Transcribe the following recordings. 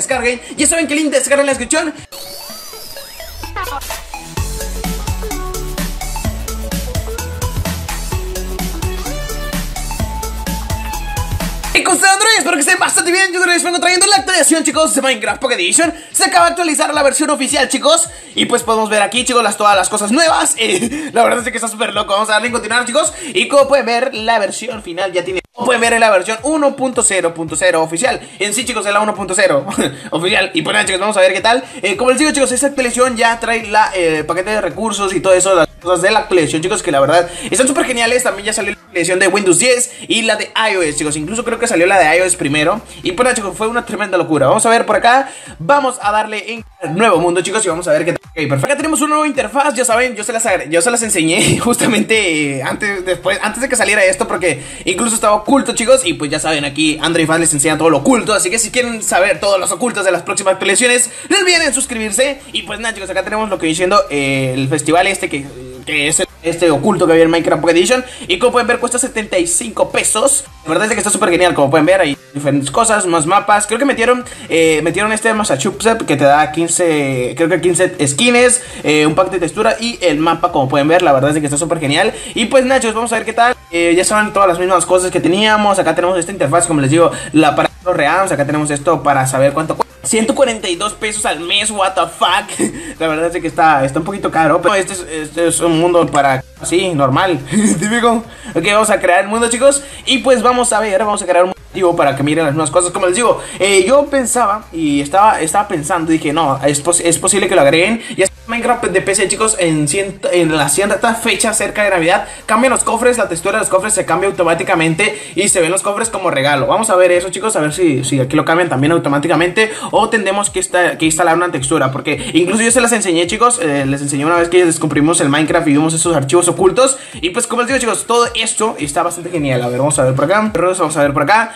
descarguen. Ya saben que el link de descarga en la descripción. Android, espero que estén bastante bien. Yo les vengo trayendo la actualización, chicos, de Minecraft Pocket Edition. Se acaba de actualizar la versión oficial, chicos, y pues podemos ver aquí, chicos, todas las cosas nuevas. La verdad es que está súper loco. Vamos a darle en continuar, chicos, y como pueden ver, la versión final ya tiene... Como pueden ver, en la versión 1.0.0 oficial. En sí, chicos, es la 1.0 oficial. Y pues nada, chicos, vamos a ver qué tal. Como les digo, chicos, esta actualización ya trae la paquete de recursos y todo eso, las cosas de la actualización, chicos, que la verdad están súper geniales. También ya salió la actualización de Windows 10 y la de iOS, chicos. Incluso creo que salió la de iOS primero. Y pues nada, chicos, fue una tremenda locura. Vamos a ver por acá. Vamos a darle en el nuevo mundo, chicos, y vamos a ver qué tal. Ok, perfecto. Acá tenemos una nueva interfaz, ya saben, yo se las enseñé justamente antes de que saliera esto, porque incluso estaba oculto, chicos, y pues ya saben, aquí Android Fans les enseña todo lo oculto, así que si quieren saber todos los ocultos de las próximas actualizaciones, no olviden suscribirse. Y pues nada, chicos, acá tenemos lo que viene siendo el festival este que es este oculto que había en Minecraft Pocket Edition, y como pueden ver cuesta 75 pesos. La verdad es que está súper genial, como pueden ver, hay diferentes cosas, más mapas. Creo que metieron este de Massachusetts que te da 15 skins, un pack de textura y el mapa, como pueden ver. La verdad es que está súper genial. Y pues nada, chicos, vamos a ver qué tal. Ya saben todas las mismas cosas que teníamos. Acá tenemos esta interfaz, como les digo, la para los reams. Acá tenemos esto para saber cuánto cuesta. 142 pesos al mes, what the fuck. La verdad es que está un poquito caro, pero este es un mundo para así, normal, típico. Ok, vamos a crear el mundo, chicos, y pues vamos a crear un motivo para que miren las nuevas cosas. Como les digo, yo pensaba y estaba pensando, dije, no, es posible que lo agreguen. Ya Minecraft de PC, chicos, en la cierta fecha cerca de Navidad cambian los cofres, la textura de los cofres se cambia automáticamente y se ven los cofres como regalo. Vamos a ver eso, chicos, a ver si aquí lo cambian también automáticamente o tendremos que instalar una textura, porque incluso yo se las enseñé, chicos, les enseñé una vez que descubrimos el Minecraft y vimos esos archivos ocultos. Y pues como les digo, chicos, todo esto está bastante genial. A ver, vamos a ver por acá, vamos a ver por acá,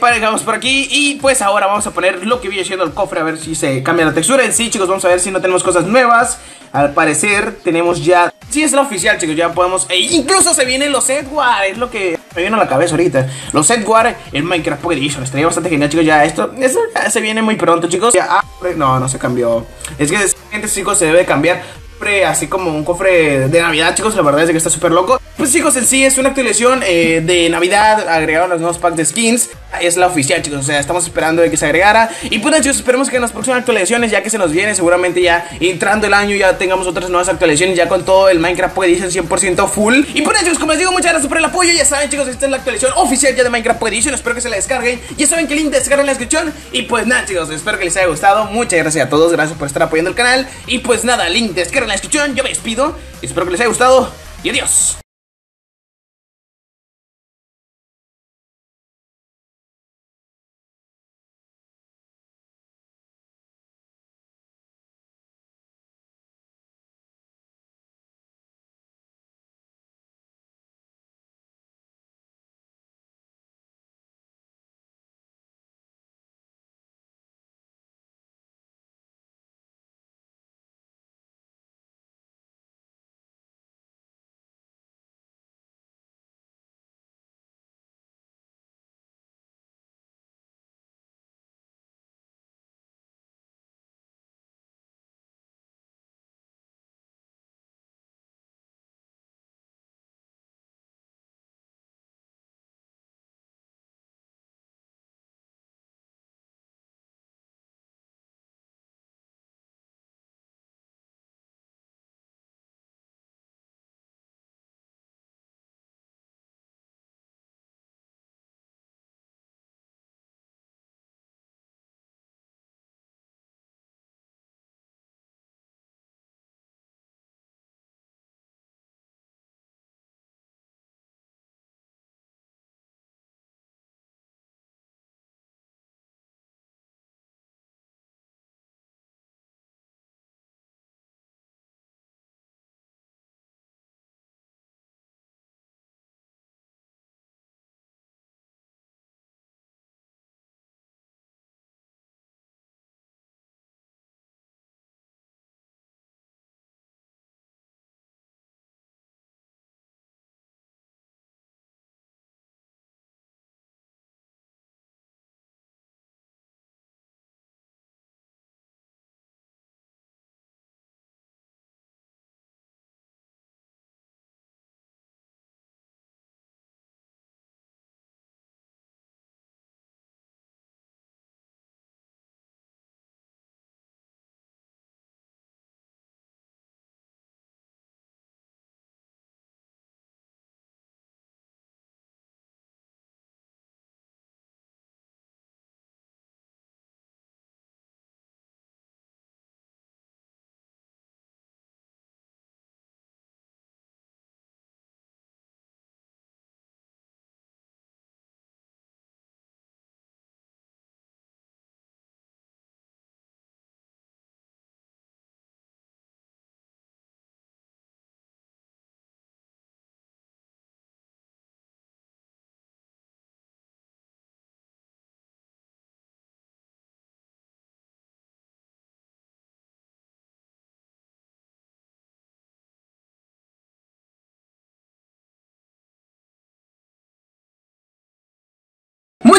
paramos por aquí y pues ahora vamos a poner lo que viene siendo el cofre, a ver si se cambia la textura en sí, chicos. Vamos a ver si no tenemos cosas nuevas. Al parecer tenemos ya... Sí, es la oficial, chicos, ya podemos... incluso se vienen los setwar, es lo que me vino a la cabeza ahorita. Los setwar en Minecraft Pocket Edition, estaría bastante genial, chicos, ya esto ya se viene muy pronto, chicos. No se cambió. Es que gente, chicos, se debe cambiar así como un cofre de Navidad, chicos. La verdad es que está súper loco. Pues chicos, en sí es una actualización de Navidad. Agregaron los nuevos packs de skins. Es la oficial, chicos, o sea, estamos esperando de que se agregara. Y pues chicos, esperemos que en las próximas actualizaciones, ya que se nos viene, seguramente ya entrando el año, ya tengamos otras nuevas actualizaciones, ya con todo el Minecraft Pocket Edition 100% full. Y pues chicos, como les digo, muchas gracias por el apoyo. Ya saben, chicos, esta es la actualización oficial ya de Minecraft Pocket Edition. Espero que se la descarguen. Ya saben que el link de descarga en la descripción. Y pues nada, chicos, espero que les haya gustado. Muchas gracias a todos, gracias por estar apoyando el canal. Y pues nada, link de descarga en la descripción. Yo me despido, espero que les haya gustado y adiós.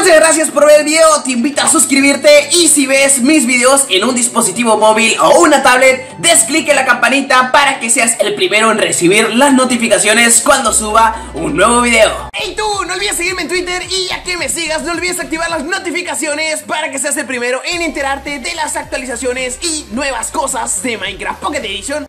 muchas gracias por ver el video, te invito a suscribirte y si ves mis videos en un dispositivo móvil o una tablet, des clic en la campanita para que seas el primero en recibir las notificaciones cuando suba un nuevo video. Hey tú, no olvides seguirme en Twitter y ya que me sigas no olvides activar las notificaciones para que seas el primero en enterarte de las actualizaciones y nuevas cosas de Minecraft Pocket Edition.